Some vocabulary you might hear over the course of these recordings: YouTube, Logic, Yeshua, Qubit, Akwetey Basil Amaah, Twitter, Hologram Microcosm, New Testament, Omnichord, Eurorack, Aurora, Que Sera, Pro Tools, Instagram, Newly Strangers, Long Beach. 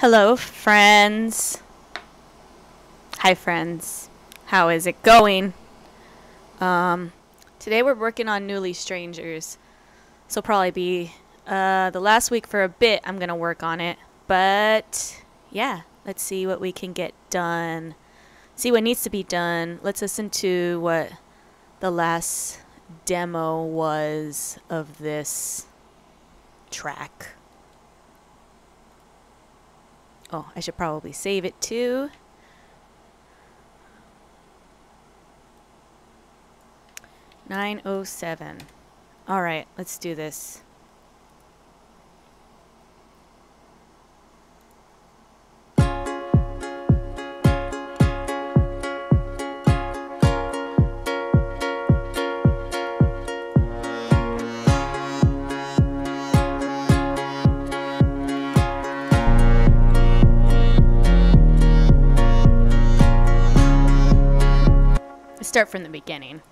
Hello, friends. Hi, friends. How is it going? Today we're working on Newly Strangers. This will probably be the last week for a bit. I'm going to work on it. But, yeah, let's see what we can get done. See what needs to be done. Let's listen to what the last demo was of this track. Oh, I should probably save it too. .907. All right, let's do this. Start from the beginning.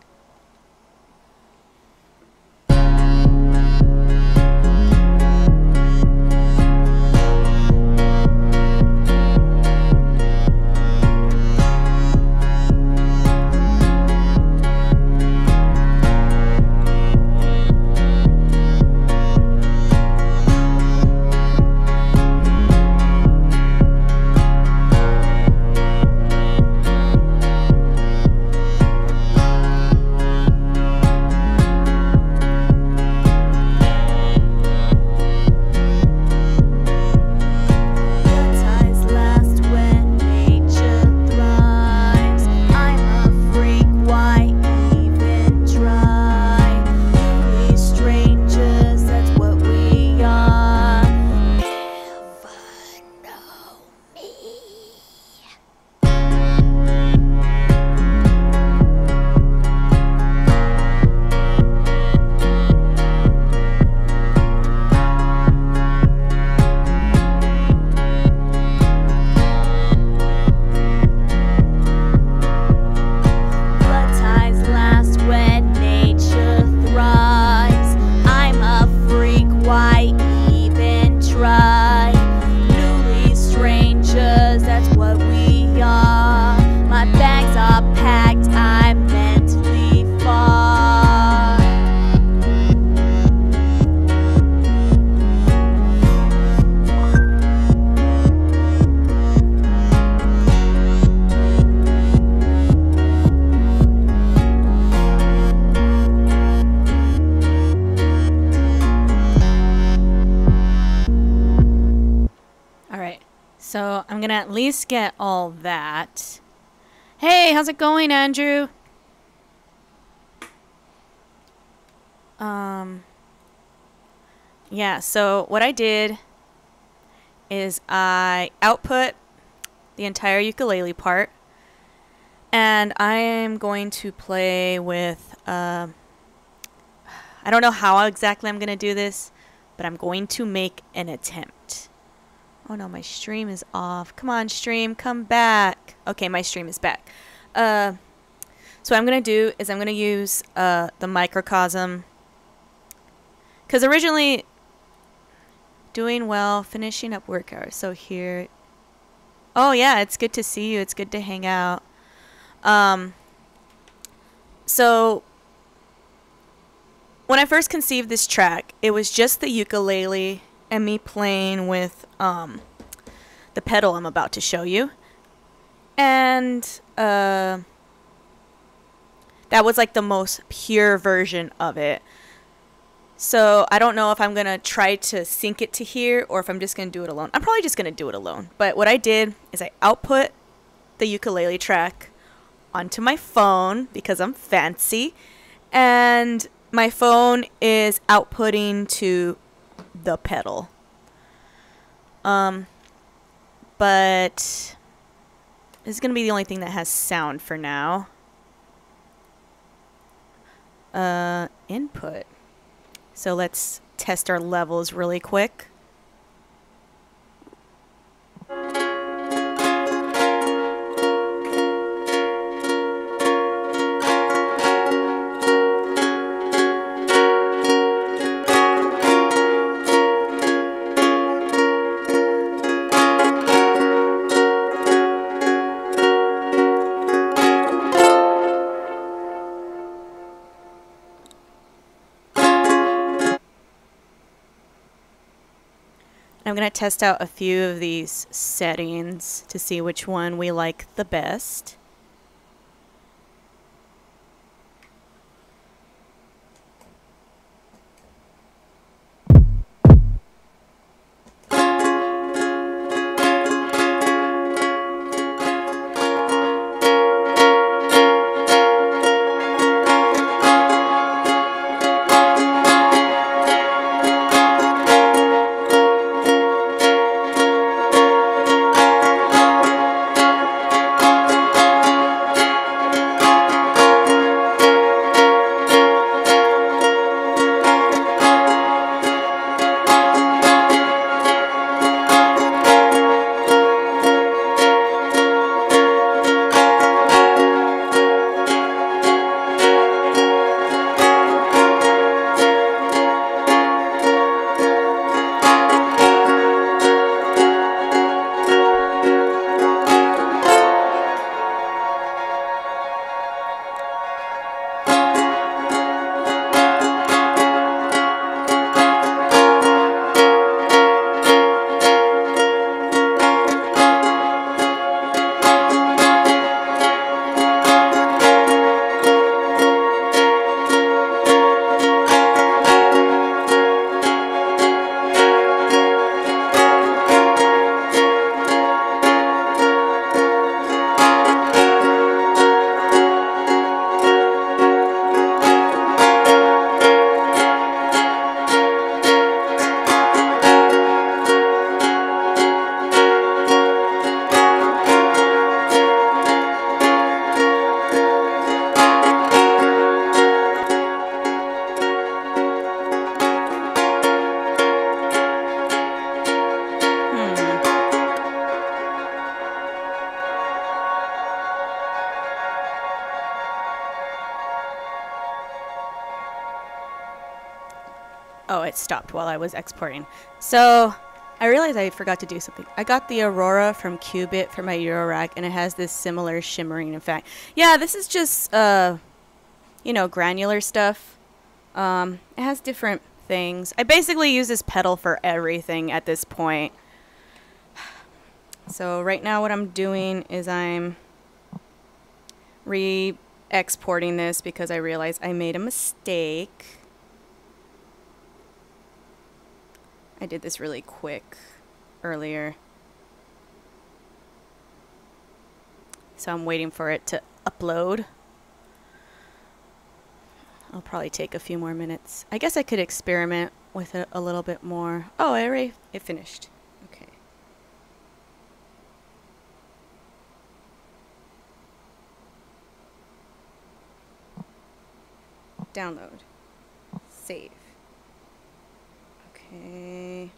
At least get all that. Hey, how's it going, Andrew? Yeah, so what I did is I output the entire ukulele part, and I am going to play with I don't know how exactly I'm gonna do this, but I'm going to make an attempt. Oh no, my stream is off. Come on, stream, come back. Okay, my stream is back. So what I'm going to do is I'm going to use the Microcosm. Because originally, doing well, finishing up work hours. So here, oh yeah, it's good to see you. It's good to hang out. So when I first conceived this track, it was just the ukulele and me playing with the pedal I'm about to show you, and that was like the most pure version of it. So I don't know if I'm gonna try to sync it to here or if I'm just gonna do it alone. I'm probably just gonna do it alone, but what I did is I output the ukulele track onto my phone because I'm fancy, and my phone is outputting to the pedal. But this is gonna be the only thing that has sound for now. Input. So let's test our levels really quick. going to test out a few of these settings to see which one we like the best. Oh, it stopped while I was exporting. So I realized I forgot to do something. I got the Aurora from Qubit for my Eurorack, and it has this similar shimmering effect. Yeah, this is just, you know, granular stuff. It has different things. I basically use this pedal for everything at this point. So right now what I'm doing is I'm re-exporting this because I realized I made a mistake. I did this really quick earlier. So I'm waiting for it to upload. I'll probably take a few more minutes. I guess I could experiment with it a little bit more. Oh, it finished. Okay. Download. Save. Okay.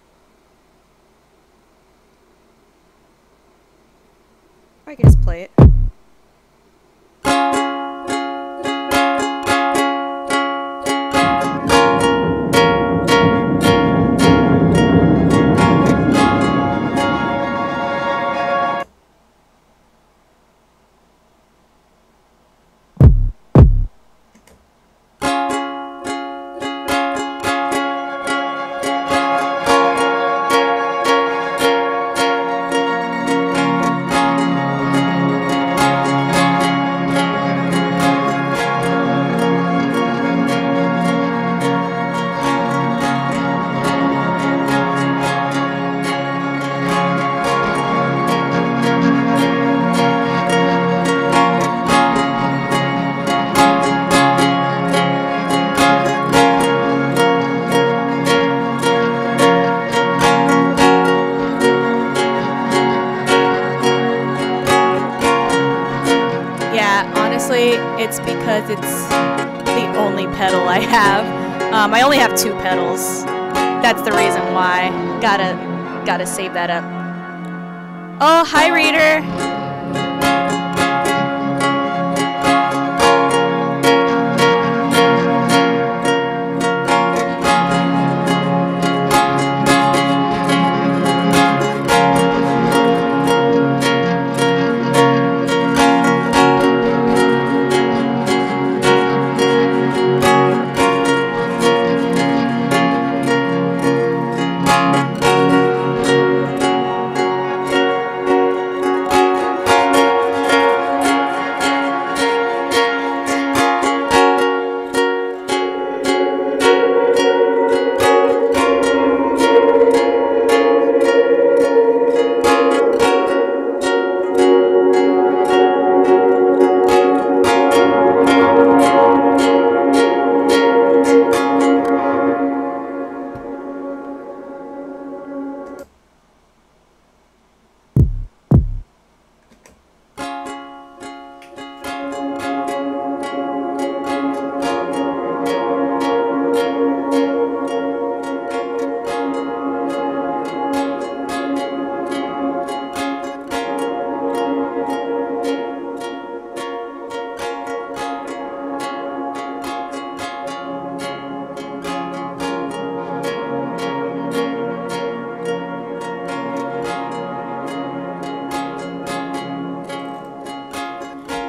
I can just play it. It's because it's the only pedal I have. I only have two pedals. That's the reason why. Gotta save that up. Oh, hi, reader.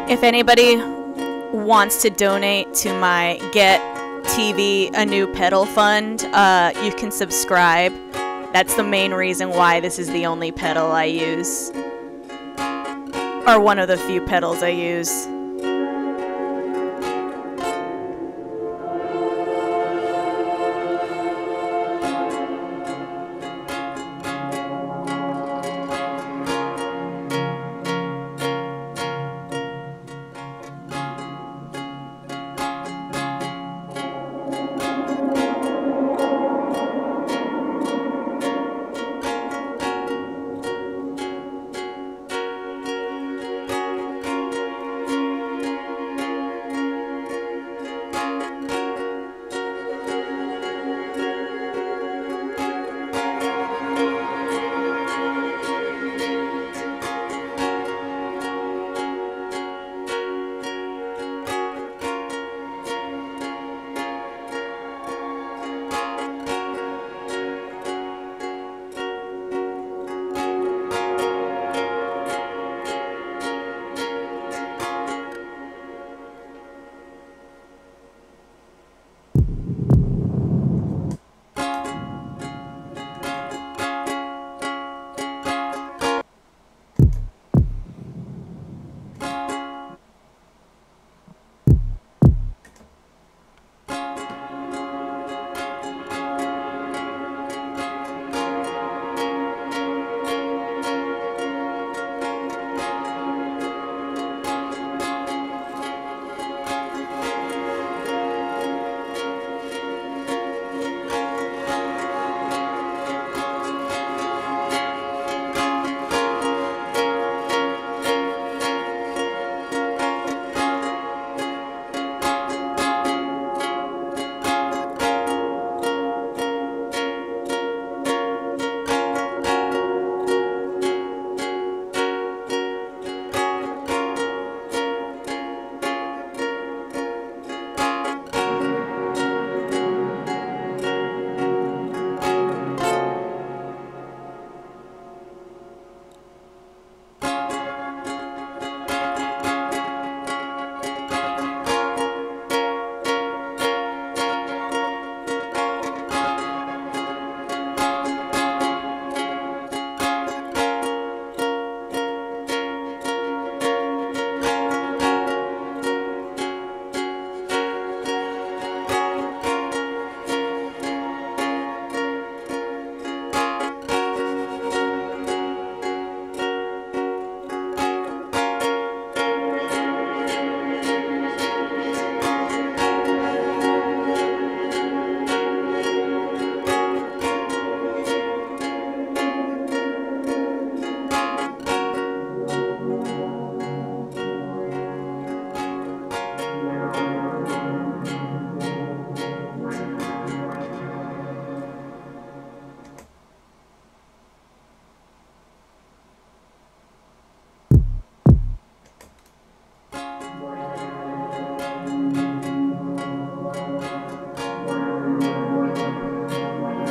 If anybody wants to donate to my Get TV A New Pedal Fund, you can subscribe. That's the main reason why this is the only pedal I use. Or one of the few pedals I use.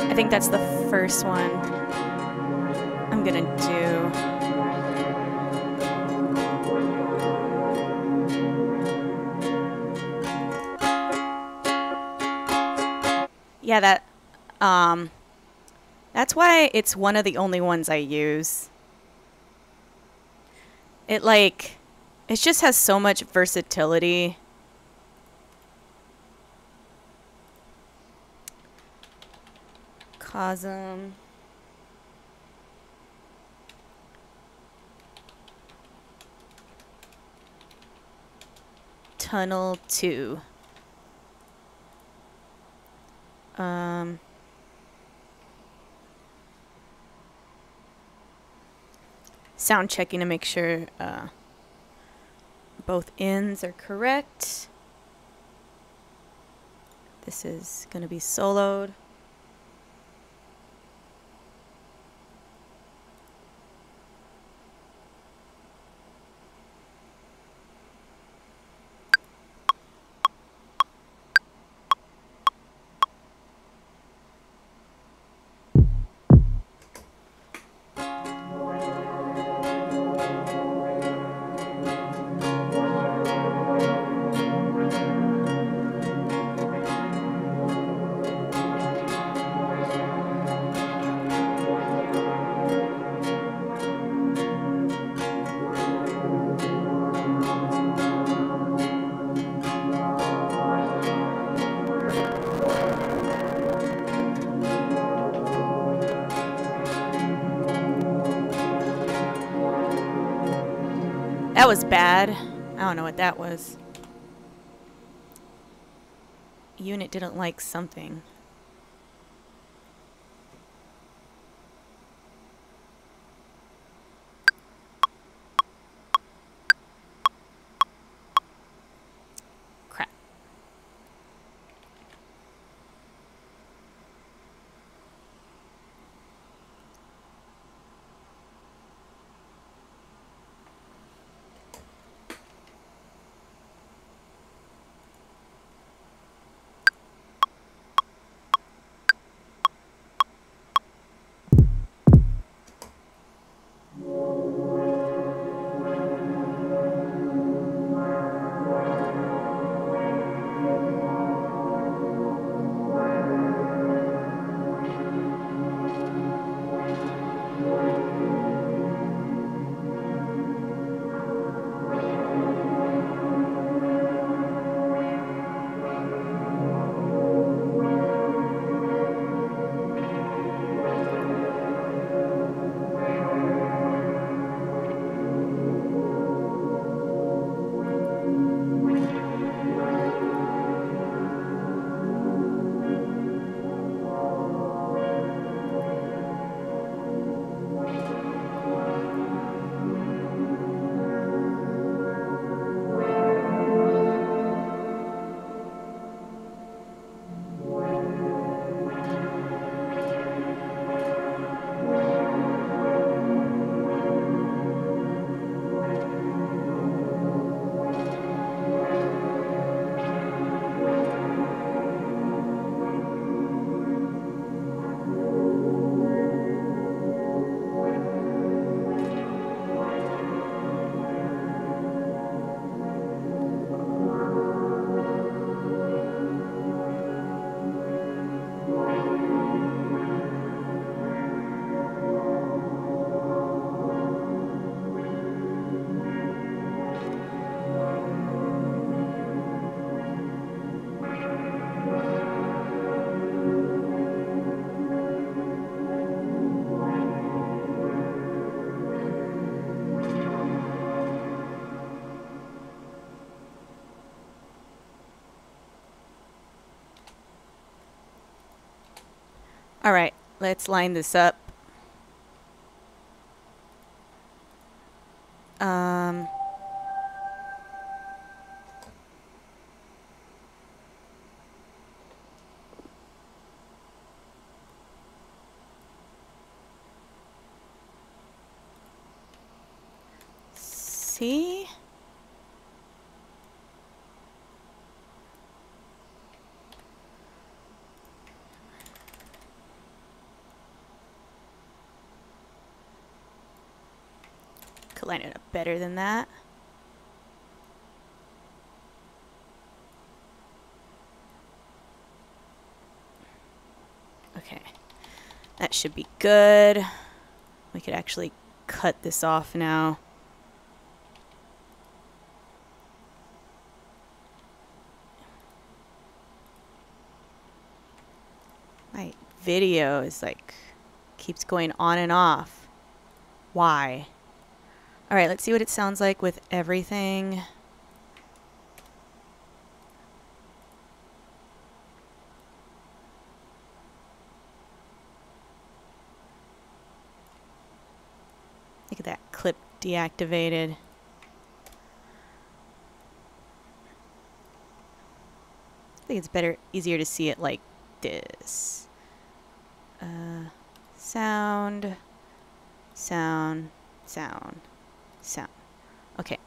I think that's the first one I'm gonna do. Yeah, that that's why it's one of the only ones I use. It just has so much versatility. Awesome. Tunnel 2. Sound checking to make sure both ends are correct. This is going to be soloed. That was bad. I don't know what that was. Unit didn't like something. All right, let's line this up. See? Line it up better than that. Okay, that should be good. We could actually cut this off now. My video is like keeps going on and off. Why? All right, let's see what it sounds like with everything. Look at that clip deactivated. I think it's better, easier to see it like this. Sound, sound, sound. Sound. Okay.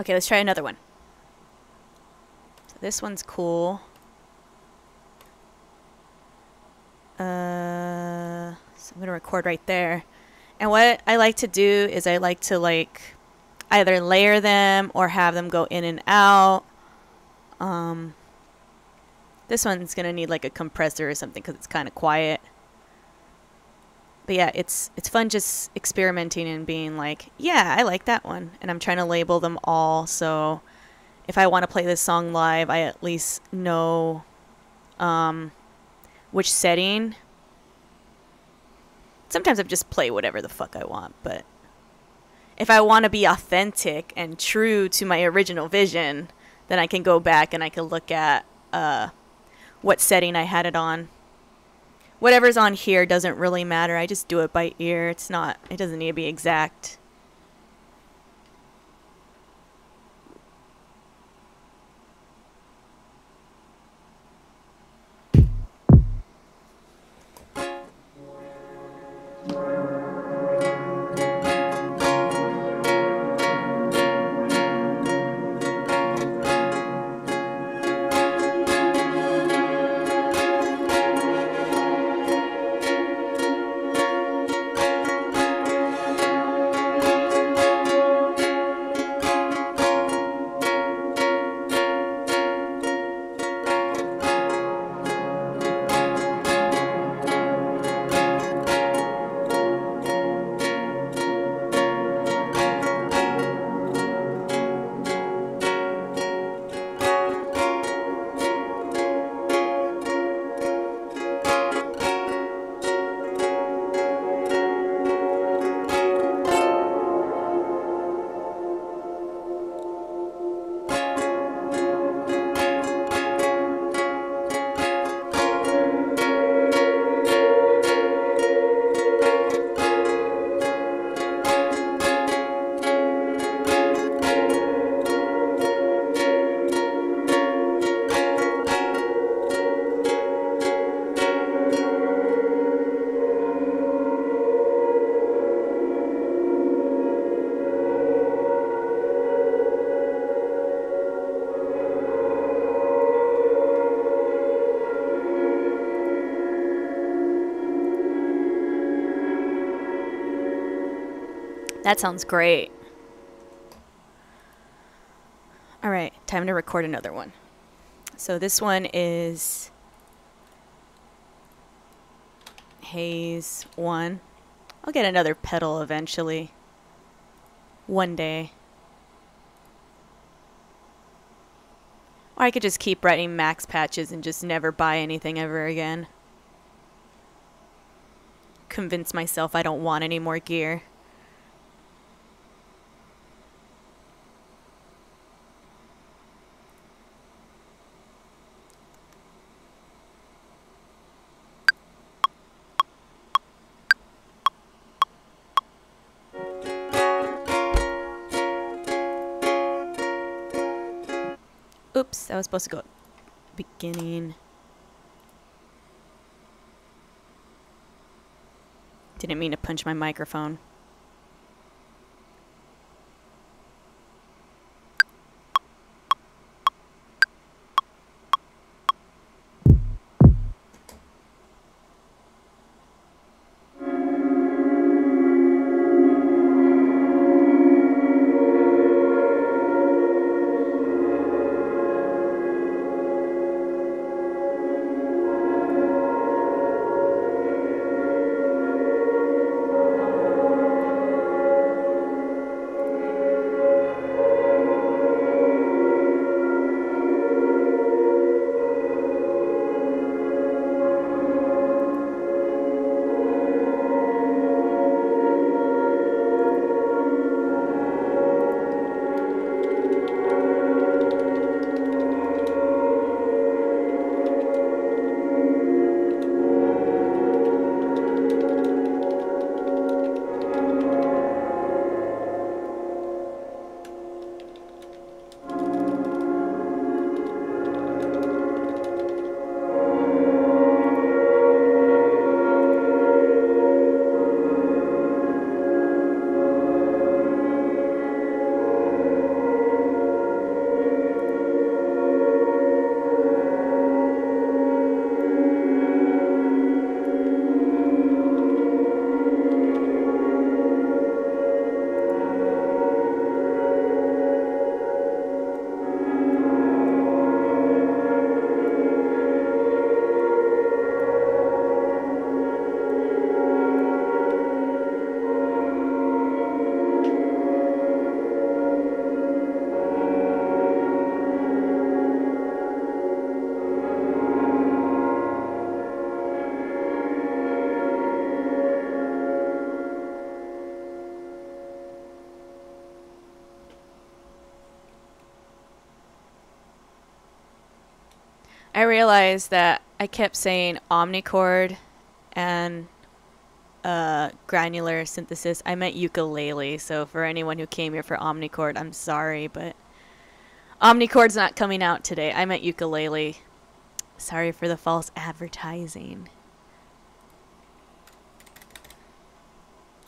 Okay, let's try another one. So this one's cool. So I'm gonna record right there. And what I like to do is I like to either layer them or have them go in and out. This one's gonna need like a compressor or something because it's kind of quiet. But yeah, it's fun just experimenting and being like, yeah, I like that one. And I'm trying to label them all, so if I want to play this song live, I at least know which setting. Sometimes I just play whatever the fuck I want, but if I want to be authentic and true to my original vision, then I can go back and I can look at what setting I had it on. Whatever's on here doesn't really matter. I just do it by ear. It's not, it doesn't need to be exact. That sounds great. All right, time to record another one. So this one is Haze 1. I'll get another pedal eventually. One day. Or I could just keep writing max patches and just never buy anything ever again. Convince myself I don't want any more gear. Oops, that was supposed to go beginning. Didn't mean to punch my microphone. I realized that I kept saying Omnichord and granular synthesis. I meant ukulele, so for anyone who came here for Omnichord, I'm sorry, but Omnichord's not coming out today. I meant ukulele. Sorry for the false advertising.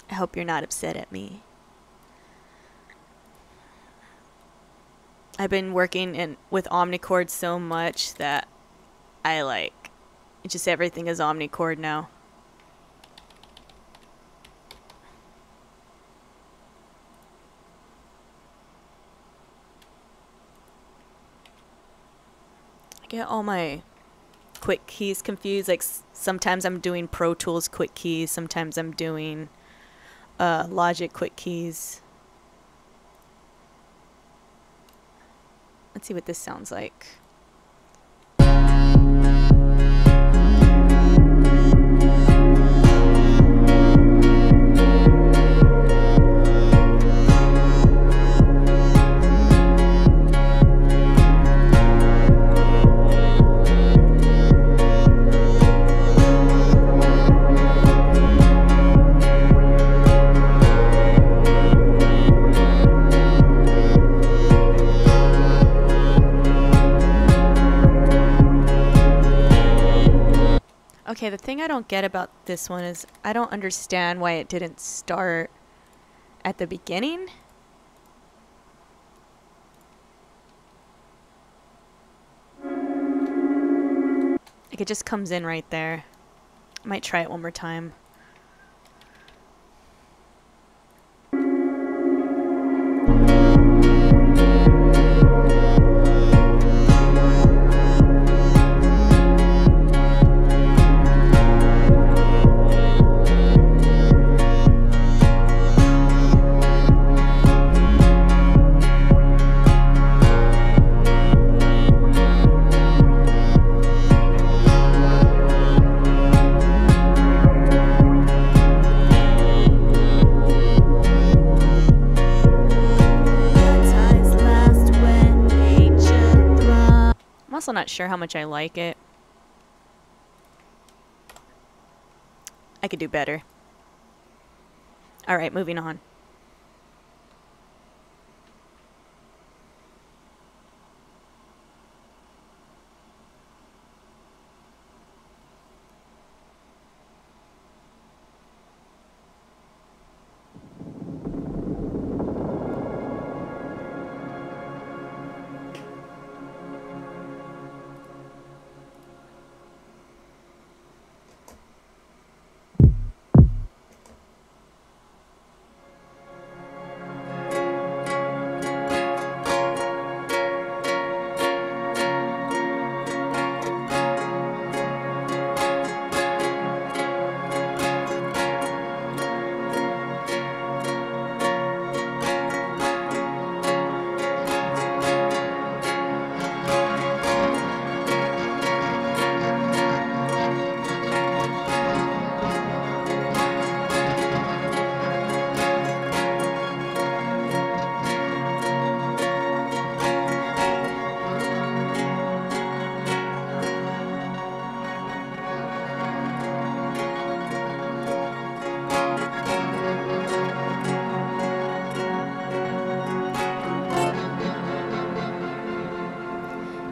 I hope you're not upset at me. I've been working with Omnichord so much that I like, it's just everything is Omnichord now. I get all my quick keys confused. Like sometimes I'm doing Pro Tools quick keys, sometimes I'm doing Logic quick keys. Let's see what this sounds like. Okay, the thing I don't get about this one is I don't understand why it didn't start at the beginning. Like it just comes in right there. I might try it one more time. I'm also not sure how much I like it. I could do better. Alright, moving on.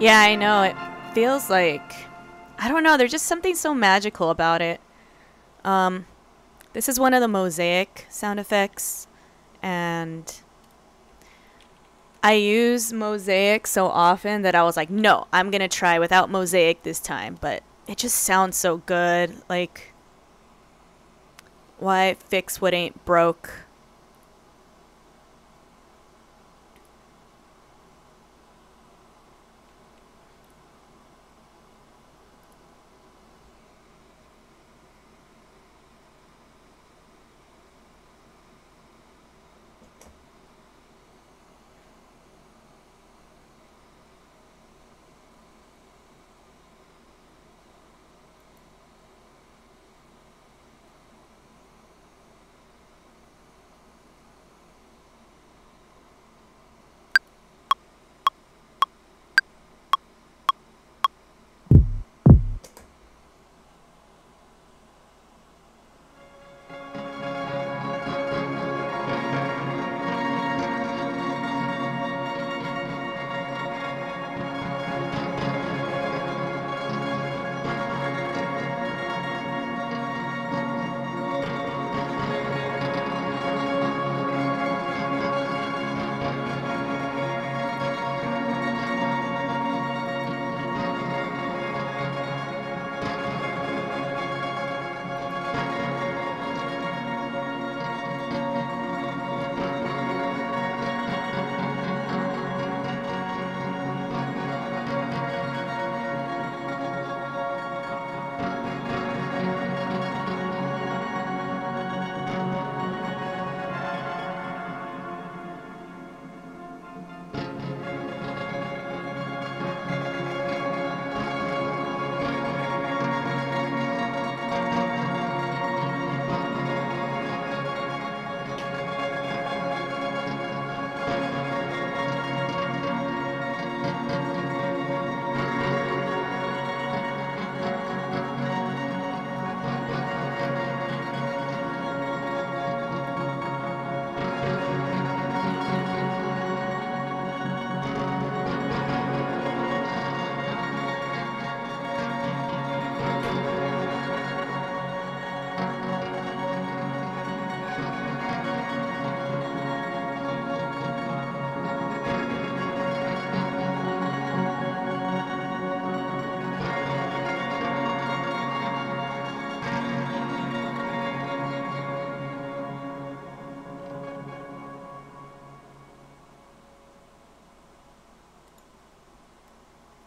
Yeah, I know. It feels like, I don't know, there's just something so magical about it. This is one of the mosaic sound effects, and I use mosaic so often that I was like, no, I'm going to try without mosaic this time, but it just sounds so good. Like, why fix what ain't broke?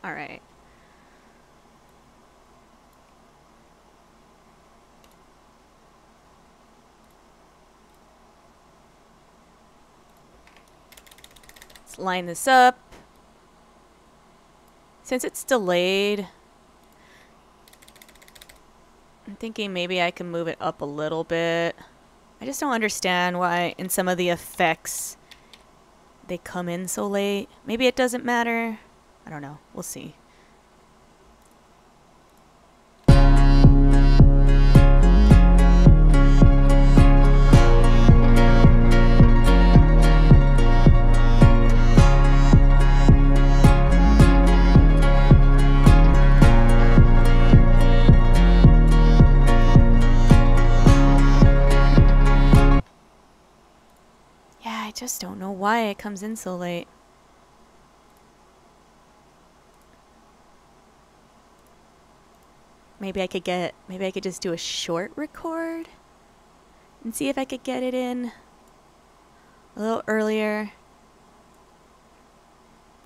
All right. Let's line this up. Since it's delayed, I'm thinking maybe I can move it up a little bit. I just don't understand why in some of the effects they come in so late. Maybe it doesn't matter. I don't know. We'll see. I just don't know why it comes in so late. Maybe I could just do a short record and see if I could get it in a little earlier.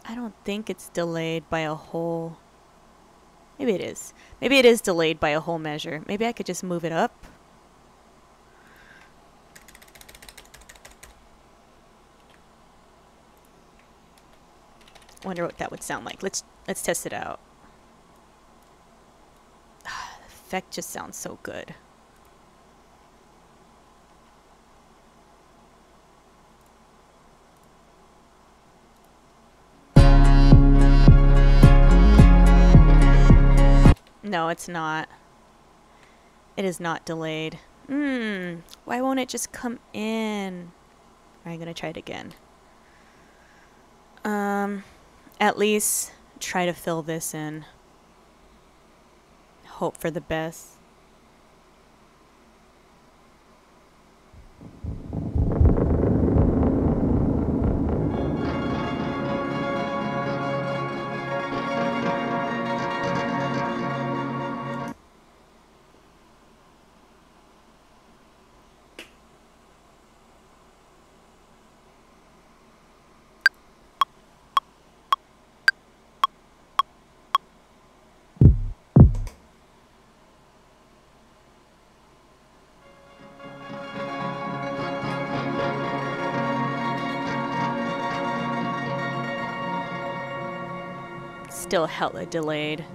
I don't think it's delayed by a whole, maybe it is. Maybe it is delayed by a whole measure. Maybe I could just move it up. Wonder what that would sound like. Let's test it out. The effect just sounds so good. No, it's not. It is not delayed. Why won't it just come in? All right, I'm gonna try it again. At least try to fill this in. Hope for the best. Still hella delayed.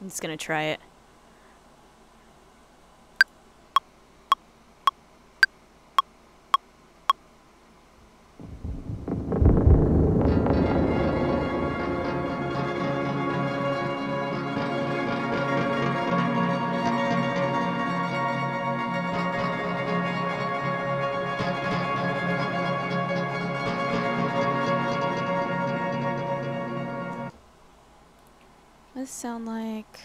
I'm just gonna try it. Sound like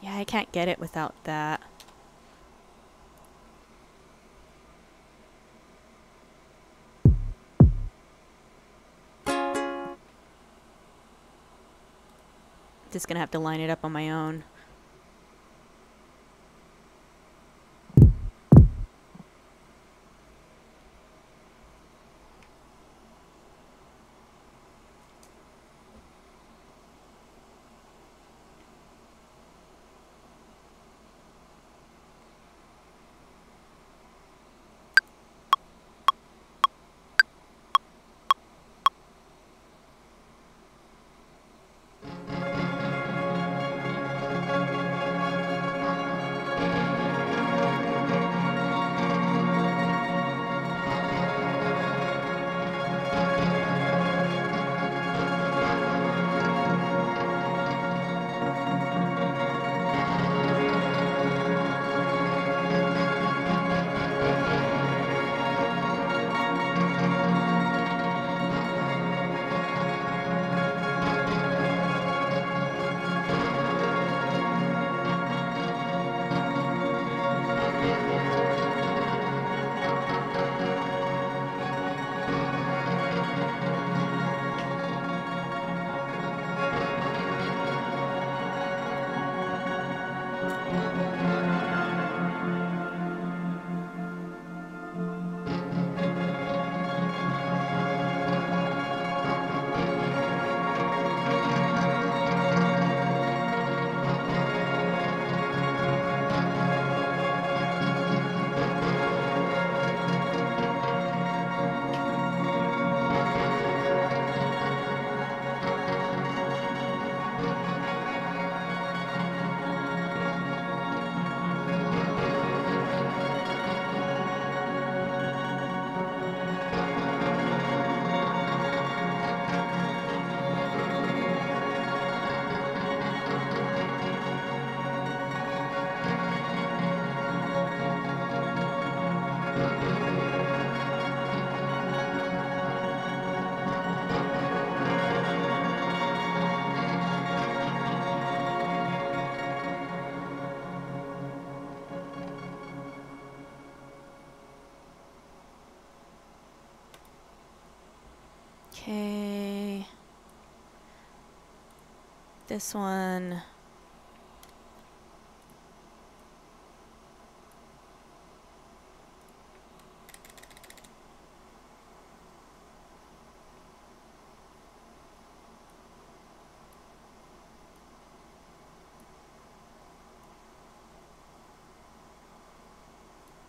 yeah, I can't get it without that. Just gonna have to line it up on my own. Okay. This one.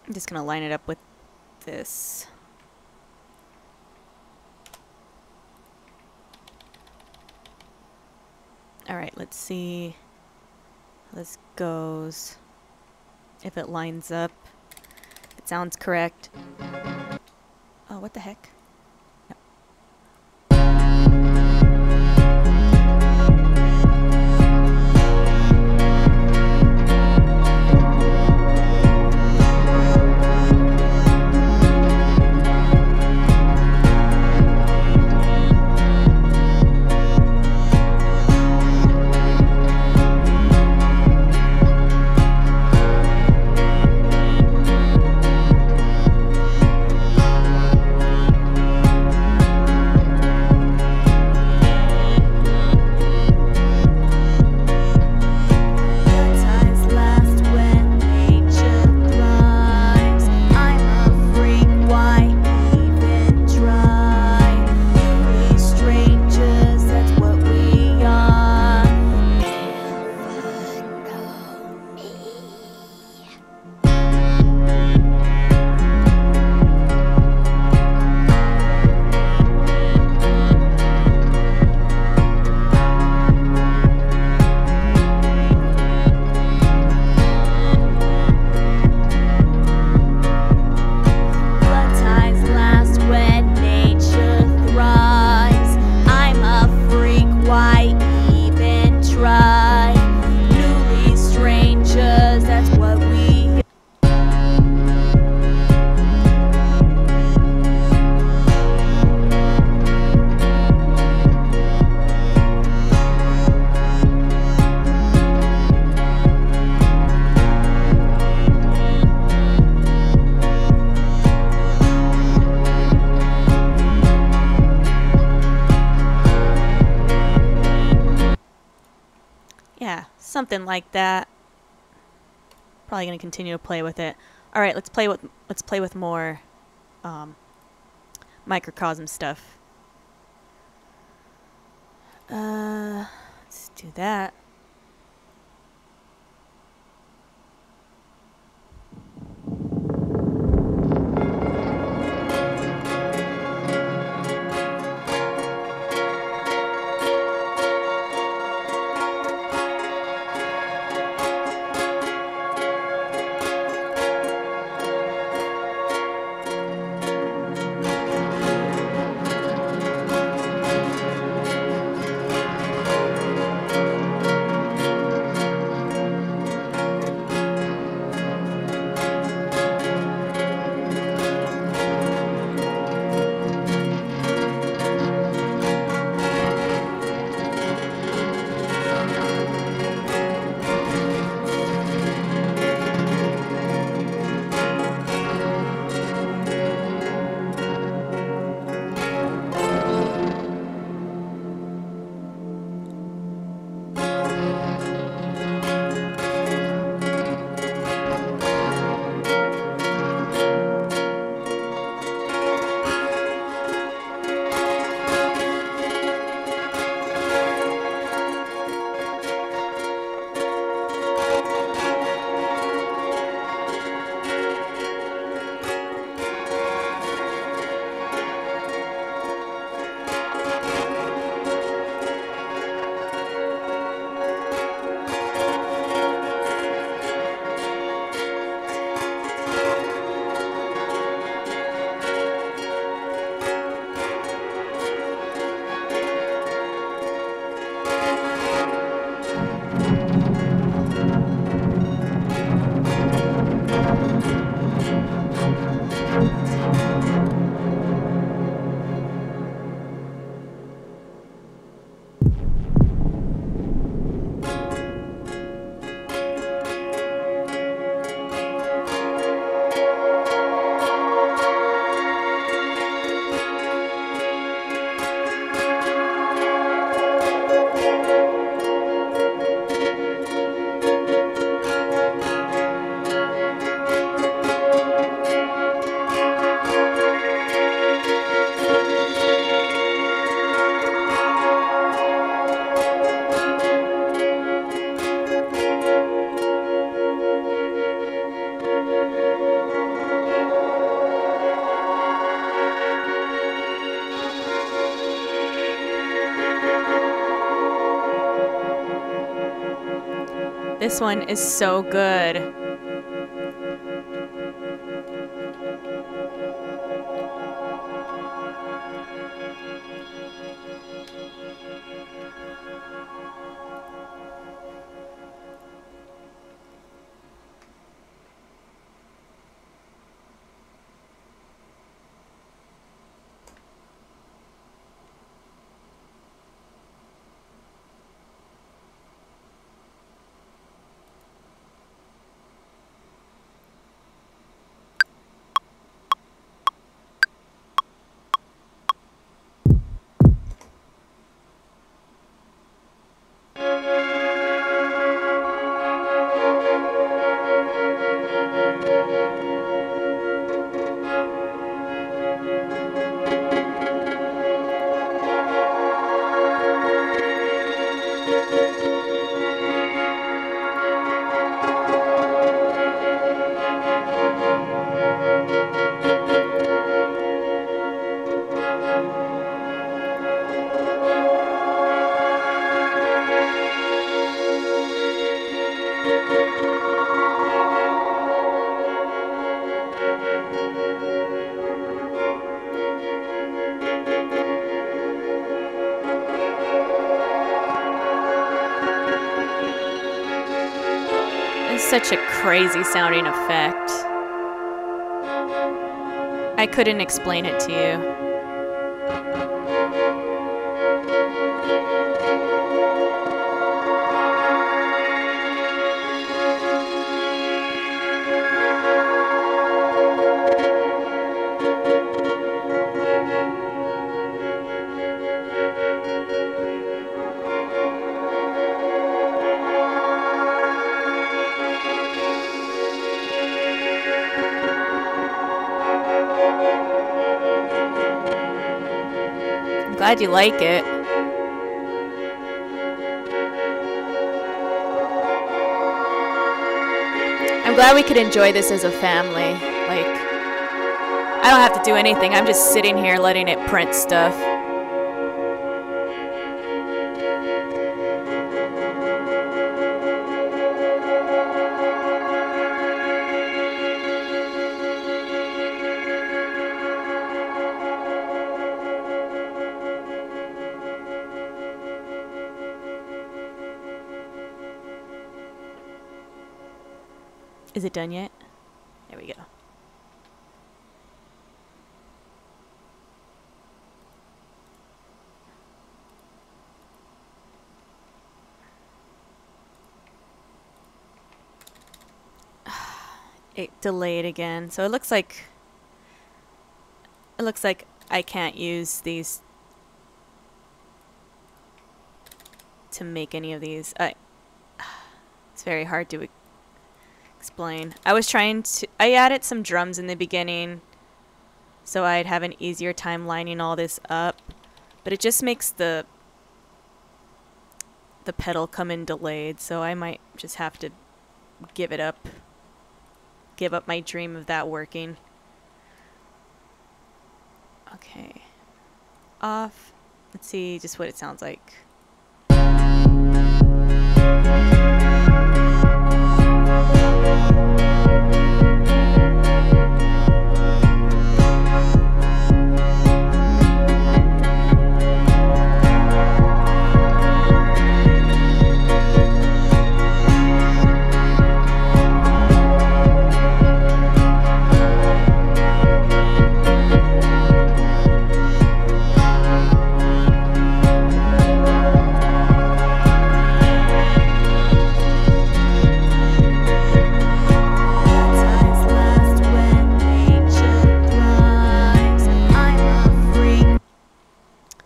I'm just going to line it up with this. All right, let's see how this goes. If it lines up, if it sounds correct. Oh, what the heck? Something like that. Probably gonna continue to play with it. All right, let's play with more Microcosm stuff. Let's do that. This one is so good. Such a crazy sounding effect. I couldn't explain it to you. Glad you like it. I'm glad we could enjoy this as a family. Like, I don't have to do anything. I'm just sitting here letting it print stuff. Is it done yet? There we go. It delayed again. So it looks like I can't use these to make any of these. It's very hard to explain. I was trying to, I added some drums in the beginning so I'd have an easier time lining all this up, but it just makes the pedal come in delayed, so I might just have to give up my dream of that working. Okay, off. Let's see just what it sounds like.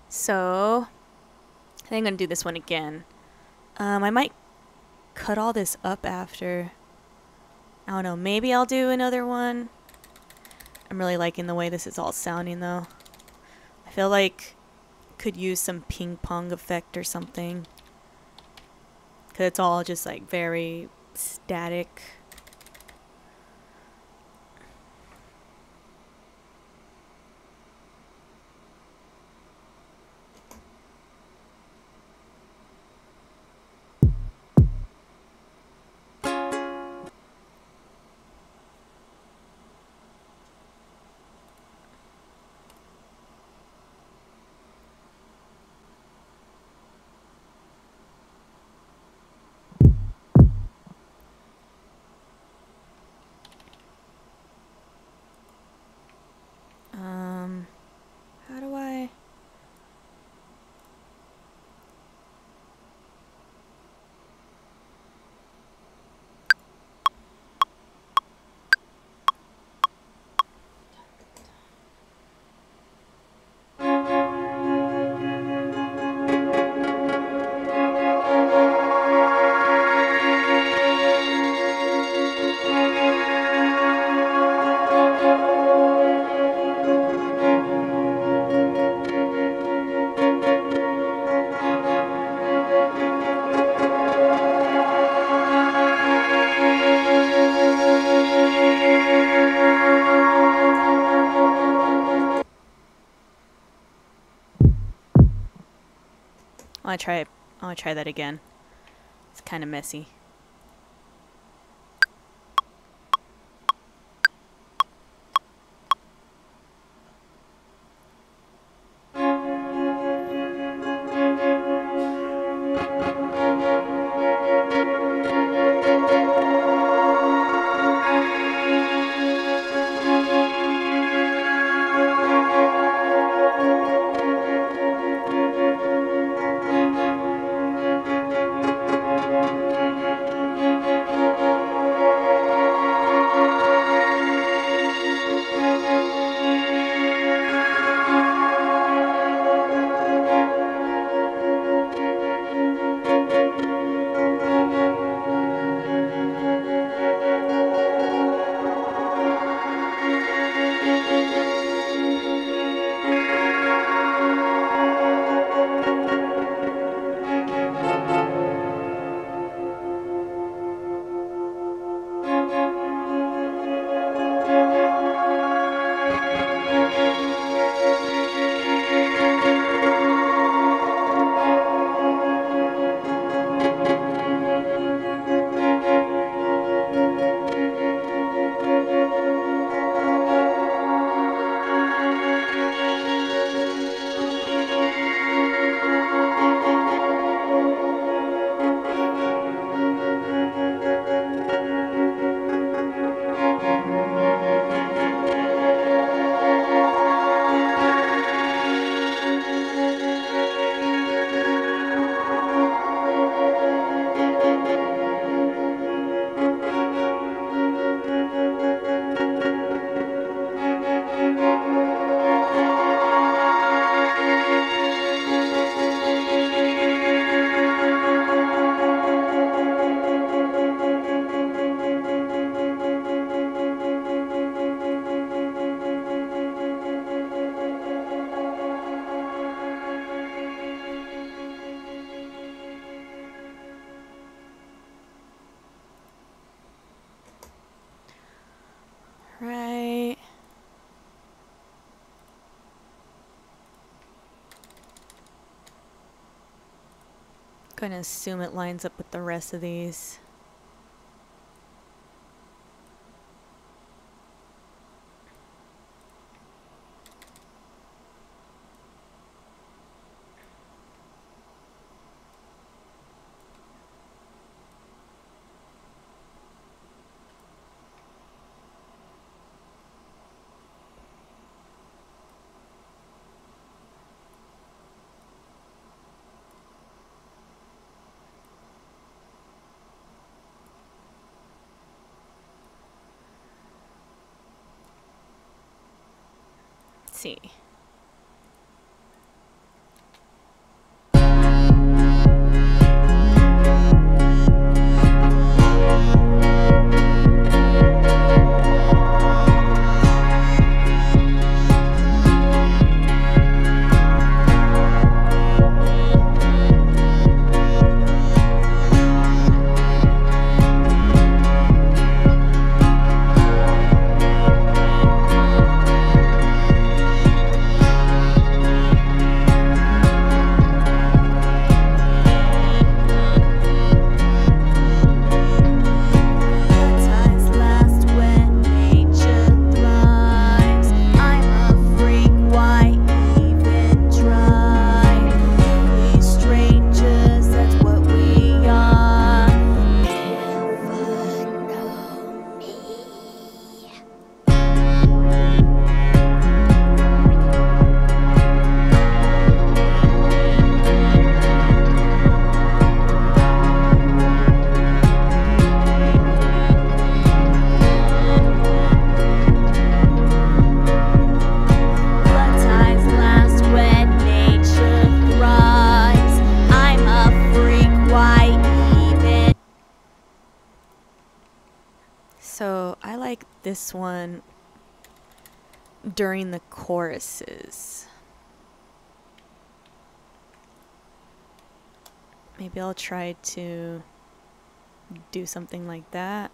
So, I think I'm gonna do this one again. I might cut all this up after. I don't know, maybe I'll do another one. I'm really liking the way this is all sounding though. I feel like I could use some ping pong effect or something. 'Cause it's all just like very static. I'll try that again. It's kind of messy. I'm gonna assume it lines up with the rest of these. See. This one during the choruses. Maybe I'll try to do something like that.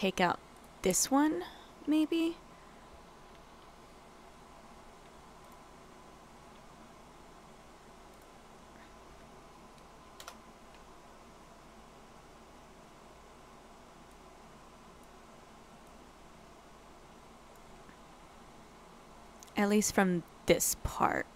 take out this one, maybe? At least from this part.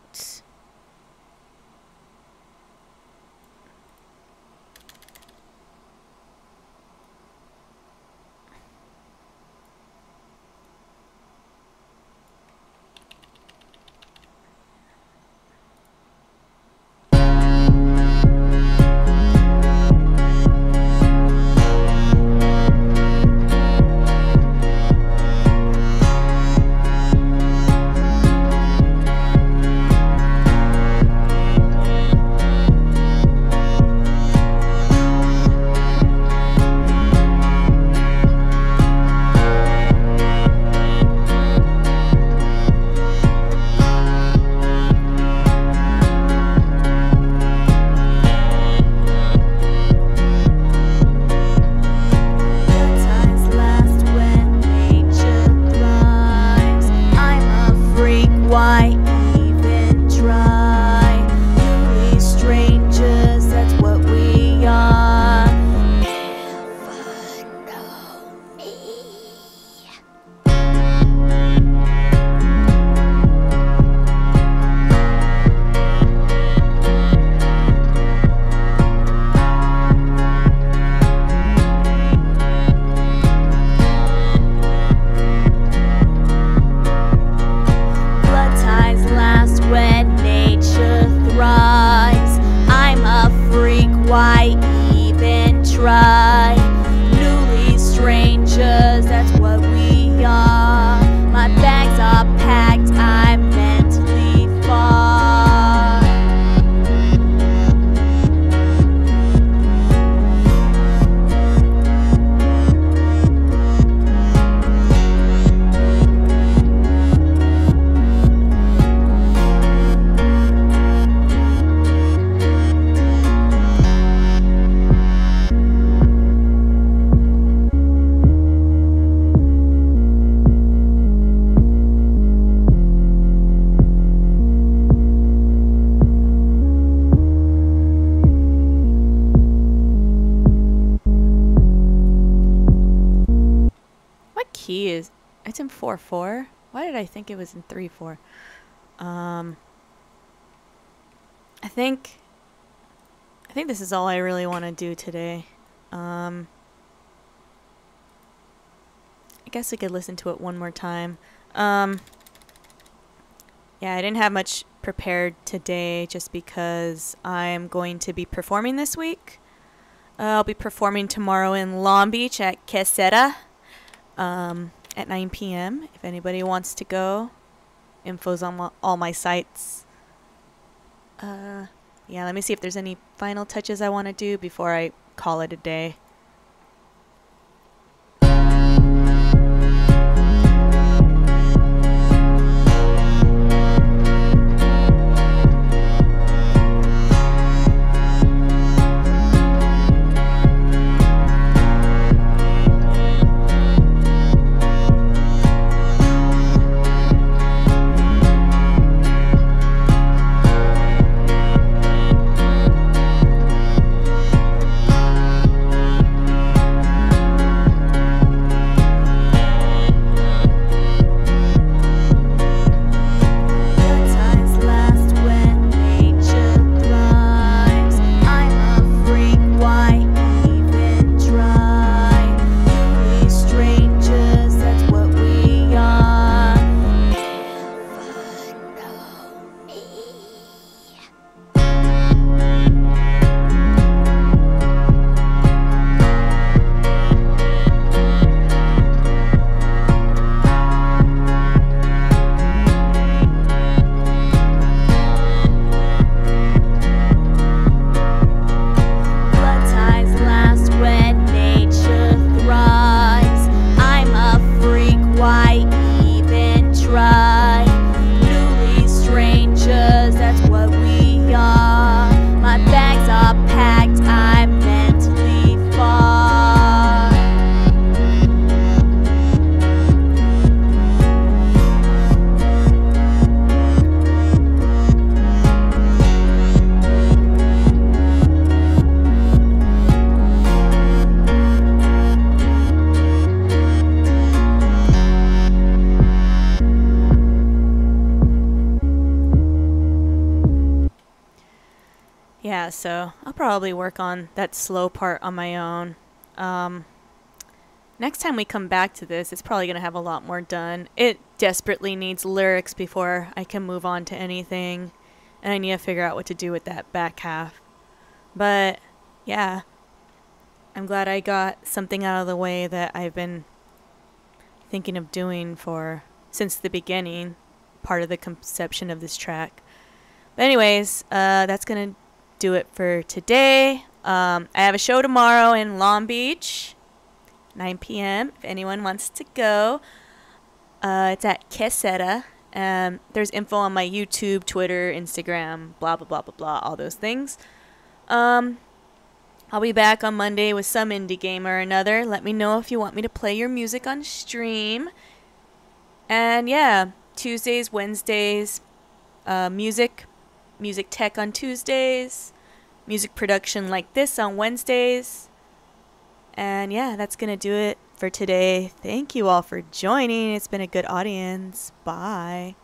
Newly strangers, that's what we are. My bags are packed, I'm mentally far. It's in 4/4. Why did I think it was in 3/4? I think this is all I really want to do today. I guess we could listen to it one more time. Yeah, I didn't have much prepared today, just because I'm going to be performing this week. I'll be performing tomorrow in Long Beach at Que Sera. At 9 p.m. if anybody wants to go. Info's on all my sites. Yeah, let me see if there's any final touches I want to do before I call it a day. Yeah, so I'll probably work on that slow part on my own. Next time we come back to this, it's probably going to have a lot more done. It desperately needs lyrics before I can move on to anything, and I need to figure out what to do with that back half. But yeah, I'm glad I got something out of the way that I've been thinking of doing since the beginning, part of the conception of this track. But anyways, that's going to do it for today. I have a show tomorrow in Long Beach, 9 p.m. if anyone wants to go. It's at Que Sera. There's info on my YouTube, Twitter, Instagram, blah, blah, blah, blah, blah, all those things. I'll be back on Monday with some indie game or another. Let me know if you want me to play your music on stream. And yeah, Tuesdays, Wednesdays, music tech on Tuesdays, music production like this on Wednesdays. And yeah, that's gonna do it for today. Thank you all for joining. It's been a good audience. Bye.